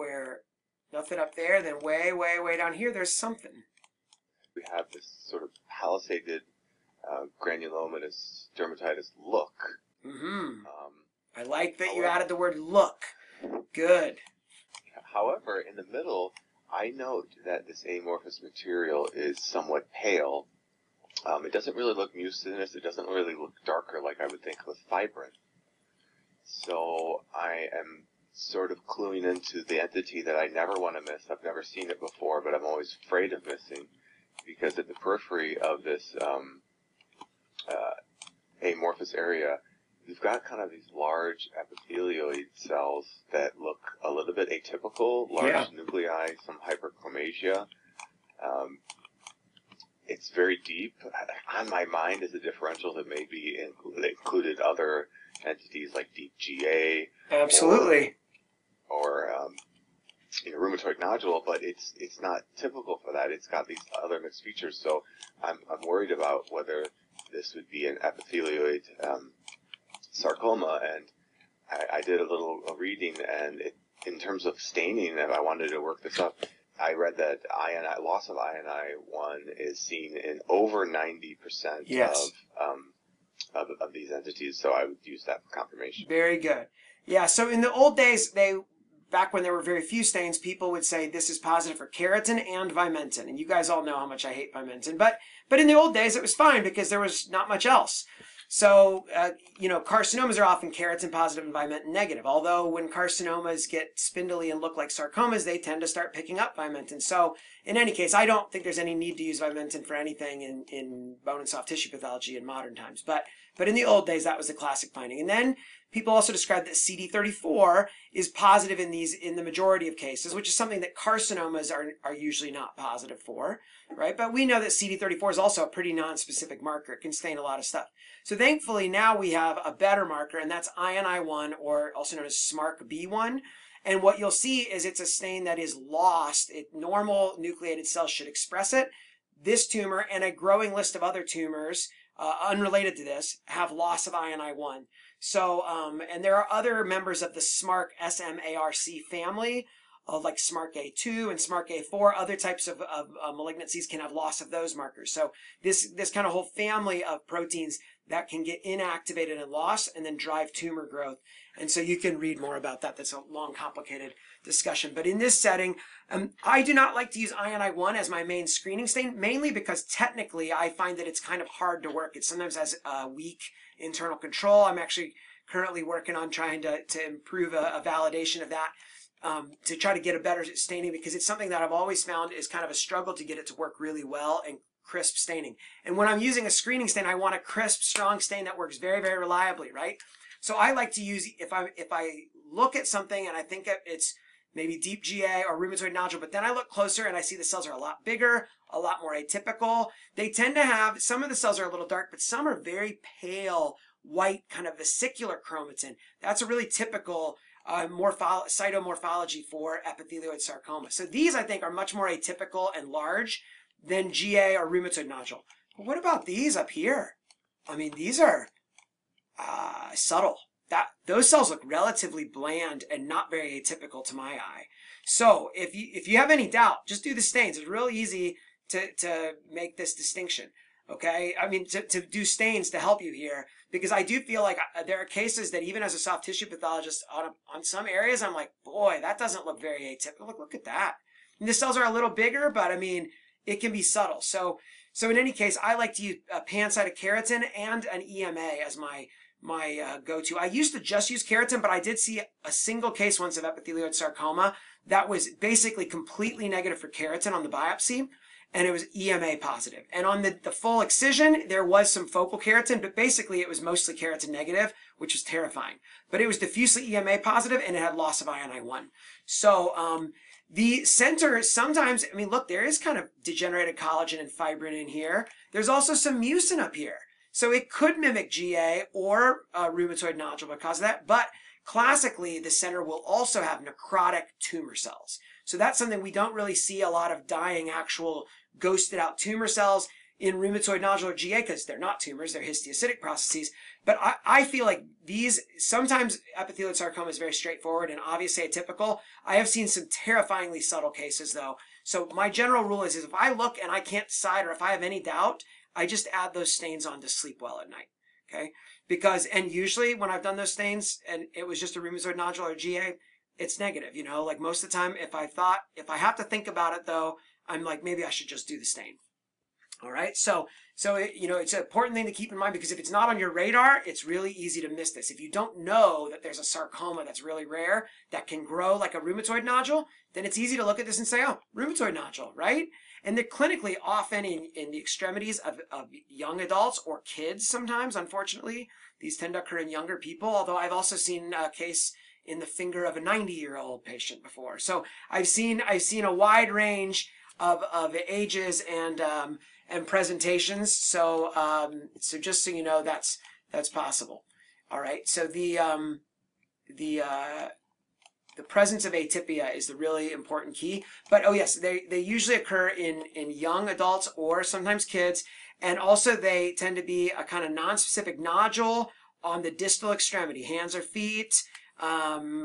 where nothing up there, then way, way, way down here, there's something. We have this sort of palisaded granulomatous dermatitis look. Mm-hmm. I like that you added the word look. Good. However, in the middle, I note that this amorphous material is somewhat pale. It doesn't really look mucinous. It doesn't really look darker like I would think with fibrin. So I am sort of cluing into the entity that I never want to miss. I've never seen it before, but I'm always afraid of missing, because at the periphery of this amorphous area, you've got kind of these large epithelioid cells that look a little bit atypical, large nuclei, some hyperchromasia. It's very deep. On my mind is a differential that maybe included other entities like deep GA. Absolutely. Or rheumatoid nodule, but it's not typical for that. It's got these other mixed features, so I'm worried about whether this would be an epithelioid sarcoma, and I did a little reading, and in terms of staining, if I wanted to work this up, I read that loss of INI1 is seen in over 90% of these entities, so I would use that for confirmation. Very good. Yeah, so in the old days, back when there were very few stains, people would say this is positive for keratin and vimentin, and you guys all know how much I hate vimentin, but in the old days it was fine because there was not much else. So, carcinomas are often keratin positive and vimentin negative, although when carcinomas get spindly and look like sarcomas, they tend to start picking up vimentin. So, in any case, I don't think there's any need to use vimentin for anything in bone and soft tissue pathology in modern times. But in the old days, that was the classic finding. And then people also described that CD34 is positive in the majority of cases, which is something that carcinomas are usually not positive for, right? But we know that CD34 is also a pretty non-specific marker. It can stain a lot of stuff. So thankfully now we have a better marker, and that's INI1, or also known as SMARC B1. And what you'll see is it's a stain that is lost. Normal nucleated cells should express it. This tumor and a growing list of other tumors unrelated to this have loss of INI1. So, and there are other members of the SMARC, S-M-A-R-C family, like SMARC A2 and SMARC A4. Other types of malignancies can have loss of those markers. So this kind of whole family of proteins that can get inactivated and lost and then drive tumor growth. And so you can read more about that. That's a long, complicated discussion. But in this setting, I do not like to use INI1 as my main screening stain, mainly because technically I find that it's kind of hard to work. It sometimes has weak internal control. I'm actually currently working on trying to improve a validation of that to try to get a better staining, because it's something that I've always found is kind of a struggle to get it to work really well and crisp staining. And when I'm using a screening stain, I want a crisp, strong stain that works very, very reliably, right? So I like to use, if I look at something and I think it's maybe deep GA or rheumatoid nodule, but then I look closer and I see the cells are a lot bigger, a lot more atypical. They tend to have, some of the cells are a little dark, but some are very pale, white, kind of vesicular chromatin. That's a really typical cytomorphology for epithelioid sarcoma. So these, I think, are much more atypical and large than GA or rheumatoid nodule. But what about these up here? I mean, these are subtle. Those cells look relatively bland and not very atypical to my eye. So if you have any doubt, just do the stains. It's real easy to make this distinction, okay? I mean, to do stains to help you here, because I do feel like there are cases that even as a soft tissue pathologist on some areas, I'm like, boy, that doesn't look very atypical. Look at that. And the cells are a little bigger, but I mean, it can be subtle. So in any case, I like to use a pancytokeratin and an EMA as my go-to. I used to just use keratin, but I did see a single case once of epithelioid sarcoma that was basically completely negative for keratin on the biopsy, and it was EMA positive. And on the full excision, there was some focal keratin, but basically it was mostly keratin negative, which was terrifying. But it was diffusely EMA positive, and it had loss of INI1. So the center sometimes, I mean, look, there is kind of degenerated collagen and fibrin in here. There's also some mucin up here. So it could mimic GA or rheumatoid nodule because of that, but classically the center will also have necrotic tumor cells. So that's something we don't really see a lot of dying actual ghosted out tumor cells. in rheumatoid nodular GA because they're not tumors, they're histiocytic processes. But I feel like these, sometimes epithelioid sarcoma is very straightforward and obviously atypical. I have seen some terrifyingly subtle cases though. So my general rule is if I look and I can't decide or if I have any doubt, I just add those stains on to sleep well at night. Okay? Because, and usually when I've done those stains and it was just a rheumatoid nodular GA, it's negative, you know, like most of the time if I have to think about it though, I'm like, maybe I should just do the stain. All right. So it, you know, it's an important thing to keep in mind because if it's not on your radar, it's really easy to miss this. If you don't know that there's a sarcoma that's really rare that can grow like a rheumatoid nodule, then it's easy to look at this and say, oh, rheumatoid nodule, right? And they're clinically often in the extremities of young adults or kids sometimes, unfortunately. These tend to occur in younger people, although I've also seen a case in the finger of a 90-year-old patient before. So I've seen a wide range of ages and presentations. So so just so you know, that's possible. All right. So the presence of atypia is the really important key. But oh yes, they usually occur in young adults or sometimes kids, and also they tend to be a kind of non-specific nodule on the distal extremity, hands or feet, you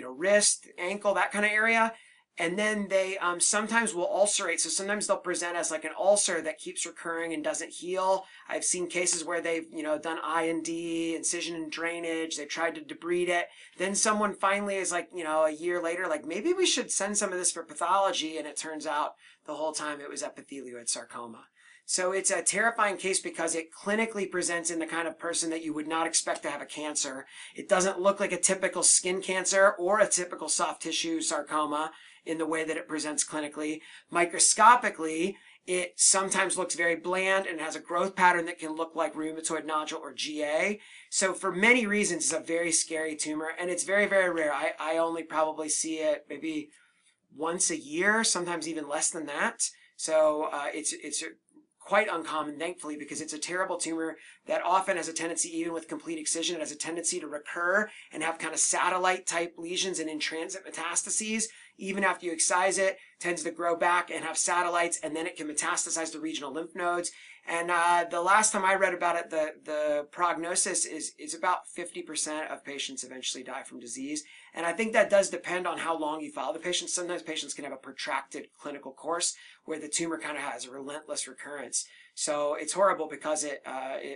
know, wrist, ankle, that kind of area. And then they sometimes will ulcerate. So sometimes they'll present as like an ulcer that keeps recurring and doesn't heal. I've seen cases where they've, you know, done IND, incision and drainage. They've tried to debride it. Then someone finally is like, you know, a year later, like maybe we should send some of this for pathology. And it turns out the whole time it was epithelioid sarcoma. So it's a terrifying case because it clinically presents in the kind of person that you would not expect to have a cancer. It doesn't look like a typical skin cancer or a typical soft tissue sarcoma in the way that it presents clinically. Microscopically, it sometimes looks very bland and has a growth pattern that can look like rheumatoid nodule or GA. So for many reasons, it's a very scary tumor and it's very, very rare. I only probably see it maybe once a year, sometimes even less than that. So it's quite uncommon, thankfully, because it's a terrible tumor that often has a tendency, even with complete excision, it has a tendency to recur and have kind of satellite-type lesions and in-transit metastases. Even after you excise it, it tends to grow back and have satellites, and then it can metastasize to regional lymph nodes. And the last time I read about it, the prognosis is about 50% of patients eventually die from disease. And I think that does depend on how long you follow the patient. Sometimes patients can have a protracted clinical course where the tumor kind of has a relentless recurrence. So it's horrible because it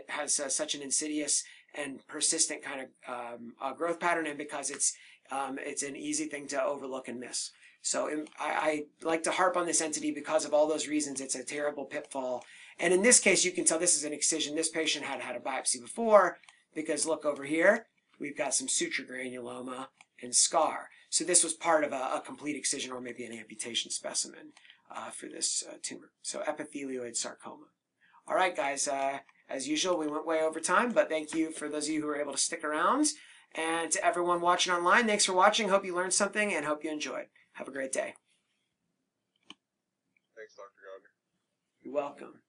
has such an insidious and persistent kind of growth pattern, and because it's an easy thing to overlook and miss. So I like to harp on this entity because of all those reasons. It's a terrible pitfall. And in this case, you can tell this is an excision. This patient had had a biopsy before because look over here, we've got some suture granuloma and scar. So this was part of a complete excision or maybe an amputation specimen for this tumor. So epithelioid sarcoma. All right, guys, as usual, we went way over time, but thank you for those of you who were able to stick around. And to everyone watching online, thanks for watching. Hope you learned something and hope you enjoyed. Have a great day. Thanks, Dr. Gardner. You're welcome.